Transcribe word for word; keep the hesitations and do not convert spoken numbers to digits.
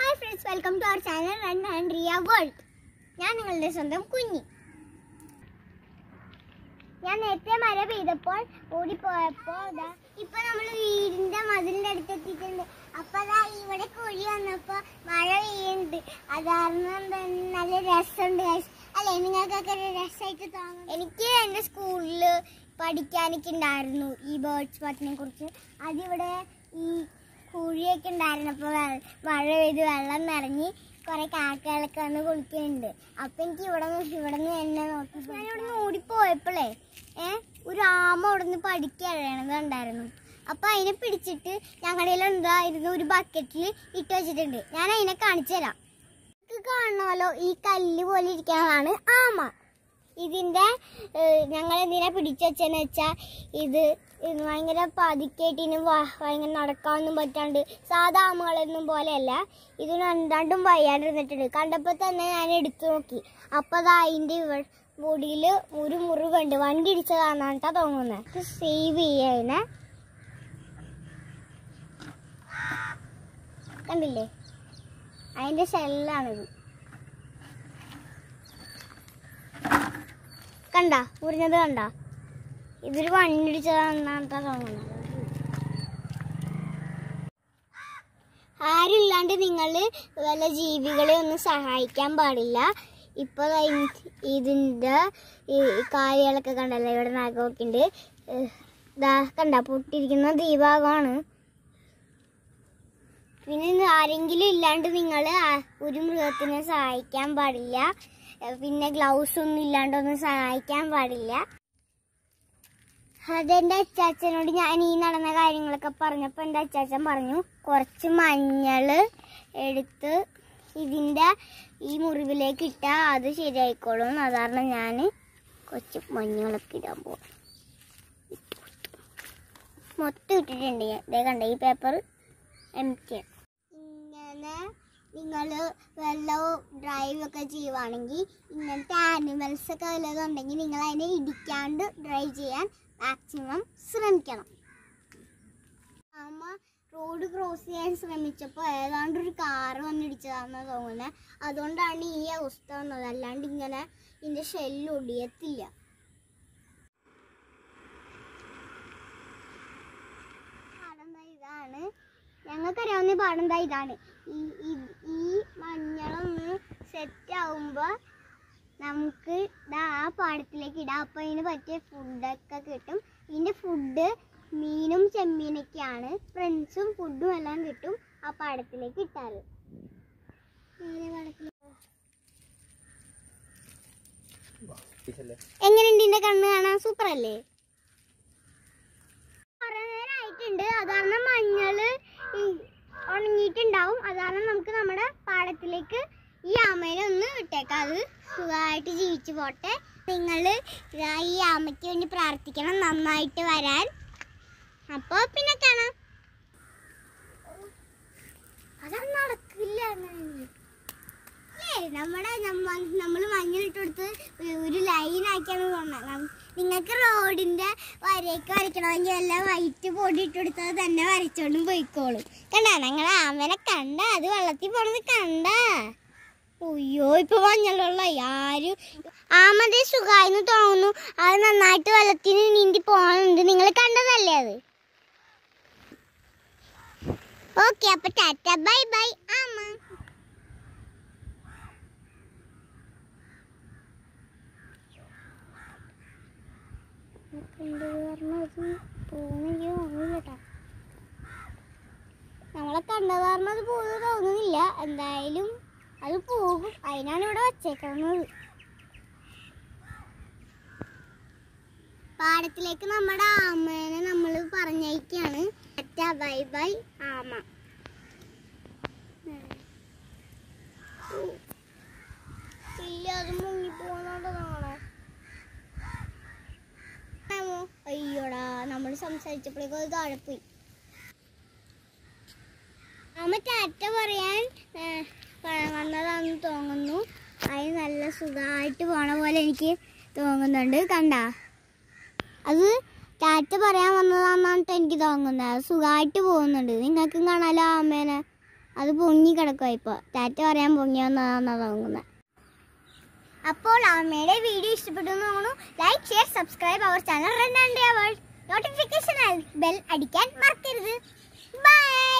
Hi friends, welcome to our channel run and Riya world. ഞാൻ നിങ്ങളുടെ സ്വന്തം കുഞ്ഞി। ഞാൻ നേരത്തെ മഴ പെയ്തപ്പോൾ ഓടിപ്പോയപ്പോൾ ദാ ഇപ്പോൾ നമ്മൾ വീടിന്റെ മതിലിന്റെ അടുത്ത് എത്തിയിട്ടുണ്ട്। അപ്പോൾ ദാ ഇവിടെ കോഴി വന്നപ്പോൾ മഴ പെയ്യുന്നുണ്ട്, അതാരണം തന്നെ നല്ല രസമുണ്ട് ഗൈസ്, അല്ലേ? നിങ്ങൾക്കൊക്കെ രസമായിട്ട് തോന്നുന്നു? എനിക്ക് എൻ്റെ സ്കൂളിൽ പഠിക്കാനൊക്കെ ഉണ്ടായിരുന്നു ഈ ബേർഡ്സ് വാച്ചിനെ കുറിച്ച്। അതിവിടെ ഈ കോഴിയൊക്കെ ഉണ്ടായിരുന്നപ്പോൾ മഴ പെയ്ത് വെള്ളം നിറഞ്ഞ് കുറെ കാക്കകളൊക്കെ വന്ന് കുളിക്കുന്നുണ്ട്। അപ്പൊ എനിക്ക് ഇവിടെ ഇവിടെ നിന്ന് എന്നെ നോക്കി ഞാൻ ഇവിടെ നിന്ന് ഓടിപ്പോയപ്പോഴേ ഏഹ് ഒരു ആമ അവിടെ നിന്ന് പഠിക്കണത് ഉണ്ടായിരുന്നു। അപ്പൊ അതിനെ പിടിച്ചിട്ട് ഞങ്ങളുടെ എന്തായിരുന്നു ഒരു ബക്കറ്റിൽ ഇട്ട് വെച്ചിട്ടുണ്ട്, ഞാൻ അതിനെ കാണിച്ചു തരാം। കാണണമല്ലോ, ഈ കല്ല് പോലെ ഇരിക്കുന്നതാണ് ആമ। ഇതിന്റെ ഞങ്ങൾ എന്തിനാ പിടിച്ചു വെച്ചെന്ന് വെച്ചാൽ ഇത് ഭയങ്കര പതുക്കേട്ടിനും ഭയങ്കര നടക്കാനൊന്നും പറ്റാണ്ട് സാധാ ആമകളൊന്നും പോലെയല്ല, ഇതിന് രണ്ടും വയ്യാണ്ടിരുന്നിട്ടുണ്ട്। കണ്ടപ്പോൾ തന്നെ ഞാൻ എടുത്തു നോക്കി, അപ്പോൾ അത് അതിൻ്റെ ബോഡിയിൽ ഒരു മുറിവുണ്ട്, വണ്ടി ഇടിച്ചതാണെന്നാണ് കേട്ടോ തോന്നുന്നത്। സേവ് ചെയ്യാനെ കണ്ടില്ലേ, അതിൻ്റെ ഷെല്ലാണിത്, കണ്ട മുറിഞ്ഞത് കണ്ട, ഇതൊരു വണ്ടിടിച്ചതാണെന്നാണ് തോന്നുന്നത്। ആരുമില്ലാണ്ട് നിങ്ങൾ വല്ല ജീവികളെ ഒന്നും സഹായിക്കാൻ പാടില്ല। ഇപ്പോൾ ഇതിൻ്റെ കായകളൊക്കെ കണ്ടല്ലോ, ഇവിടെ നഖമൊക്കെ ഉണ്ട്, ഇതാ കണ്ട പൊട്ടിയിരിക്കുന്ന ദീപാകമാണ്। പിന്നെ ആരെങ്കിലും ഇല്ലാണ്ട് നിങ്ങൾ ഒരു മൃഗത്തിനെ സഹായിക്കാൻ പാടില്ല, പിന്നെ ഗ്ലൗസ് ഒന്നും ഇല്ലാണ്ടൊന്നും സഹായിക്കാൻ പാടില്ല। അതെൻ്റെ അച്ചാച്ചനോട് ഞാൻ ഈ നടന്ന കാര്യങ്ങളൊക്കെ പറഞ്ഞപ്പോൾ എൻ്റെ അച്ചാച്ചൻ പറഞ്ഞു കുറച്ച് മഞ്ഞൾ എടുത്ത് ഇതിൻ്റെ ഈ മുറിവിലേക്ക് ഇട്ടാൽ അത് ശരിയായിക്കോളും, അതാണ് ഞാൻ കുറച്ച് മഞ്ഞളൊക്കെ ഇടാൻ പോകും। മൊത്തം ഇട്ടിട്ടുണ്ട് ഞാൻ, ഇതേ കണ്ട ഈ പേപ്പർ എം ടി ഇങ്ങനെ നിങ്ങൾ വെള്ളവും ഡ്രൈവൊക്കെ ചെയ്യുവാണെങ്കിൽ ഇങ്ങനത്തെ ആനിമൽസൊക്കെ വല്ലതുണ്ടെങ്കിൽ നിങ്ങൾ അതിനെ ഇടിക്കാണ്ട് ഡ്രൈവ് ചെയ്യാൻ മാക്സിമം ശ്രമിക്കണം। അമ്മ റോഡ് ക്രോസ് ചെയ്യാൻ ശ്രമിച്ചപ്പോൾ ഏതാണ്ടൊരു കാറ് വന്നിടിച്ചതാണെന്ന് തോന്നുന്നത്, അതുകൊണ്ടാണ് ഈ അവസ്ഥ വന്നത്, അല്ലാണ്ട് ഇങ്ങനെ ഇതിൻ്റെ ഷെല്ല് ഒടിയത്തില്ല। പാടന്താ ഇതാണ്, ഞങ്ങൾക്കറിയാവുന്ന പാടന്താ ഇതാണ്। ഈ ഈ മഞ്ഞളൊന്ന് സെറ്റാവുമ്പോൾ നമുക്ക് ഇതാ ആ പാടത്തിലേക്ക് ഇടാം, അപ്പോൾ ഇതിന് പറ്റിയ ഫുഡൊക്കെ കിട്ടും। ഇതിൻ്റെ ഫുഡ് മീനും ചെമ്മീനൊക്കെയാണ്, ഫ്രണ്ട്സും ഫുഡും എല്ലാം കിട്ടും ആ പാടത്തിലേക്ക് ഇട്ടാൽ। എങ്ങനെയുണ്ട് ഇതിൻ്റെ കണ്ണ് കാണാൻ? സൂപ്പറല്ലേ? കുറേ നേരം ആയിട്ടുണ്ട്, അതാണ് മഞ്ഞൾ ഉണങ്ങിയിട്ടുണ്ടാവും, അതാണ് നമുക്ക് നമ്മുടെ പാടത്തിലേക്ക് ഈ ആമയിലെ ഒന്ന് വിട്ടേക്കാം, അത് സുഖമായിട്ട് ജീവിച്ചു പോട്ടെ। നിങ്ങൾ ഈ ആമയ്ക്ക് വേണ്ടി പ്രാർത്ഥിക്കണം നന്നായിട്ട് വരാൻ, അപ്പോൾ പിന്നെ കാണാം। അതാ നടക്കില്ല, നമ്മുടെ നമ്മൾ മഞ്ഞളിട്ട് കൊടുത്ത് ഒരു ലൈനാക്കിയാണ് തോന്നുന്നത്। നിങ്ങൾക്ക് റോഡിൻ്റെ വരയൊക്കെ വരയ്ക്കണമെങ്കിൽ എല്ലാം വൈറ്റ് പൊടി ഇട്ട് കൊടുത്തത് തന്നെ വരച്ചോണ്ടും പോയിക്കോളും. കണ്ടാ ഞങ്ങൾ ആമനെ കണ്ട, അത് വെള്ളത്തിൽ പോണത് കണ്ട, അയ്യോ ഇപ്പൊ മഞ്ഞളുള്ള ആരും ആമതേ സുഖമായിരുന്നു തോന്നുന്നു, അത് നന്നായിട്ട് വെള്ളത്തിന് നീന്തി പോകണുണ്ട്, നിങ്ങൾ കണ്ടതല്ലേ അത്? ഓക്കെ, അപ്പൊ ടാറ്റ ബൈ ബൈ ആമ। നമ്മളെ കണ്ടത് കാരണം അത് പോകുന്നത് തോന്നുന്നില്ല, എന്തായാലും അത് പോകും, അതിനാണ് ഇവിടെ വച്ചേക്കുന്നത്। പാടത്തിലേക്ക് നമ്മുടെ ആമേനെ നമ്മൾ പറഞ്ഞയക്കാണ്, ടാറ്റ ബൈ ബൈ ആമ। ഇല്ല അത് മുങ്ങി പോകുന്നോണ്ടതാണോ? അയ്യോടാ, നമ്മൾ സംസാരിച്ചപ്പോഴേക്കും അത് താഴെ പോയി। ആമ ടാറ്റ പറയാൻ വന്നതാണെന്ന് തോന്നുന്നു, അതിന് നല്ല സുഖമായിട്ട് പോണ പോലെ എനിക്ക് തോന്നുന്നുണ്ട്, കണ്ട അത് ടാറ്റ പറയാൻ വന്നതാണെന്നാണ് എനിക്ക് തോന്നുന്നത്, അത് സുഖമായിട്ട് പോകുന്നുണ്ട്. നിങ്ങൾക്കും കാണാലോ ആമേനെ, അത് പൊങ്ങി കിടക്കുക. ഇപ്പോൾ ടാറ്റ പറയാൻ പൊങ്ങി വന്നതാണെന്നാണ് തോന്നുന്നത്. അപ്പോൾ അമ്മയുടെ വീഡിയോ ഇഷ്ടപ്പെട്ടു എന്ന് തോന്നുന്നു. Like, share, subscribe our channel red and world. Notification bell അടിക്കാൻ മറക്കരുത്. ബൈ.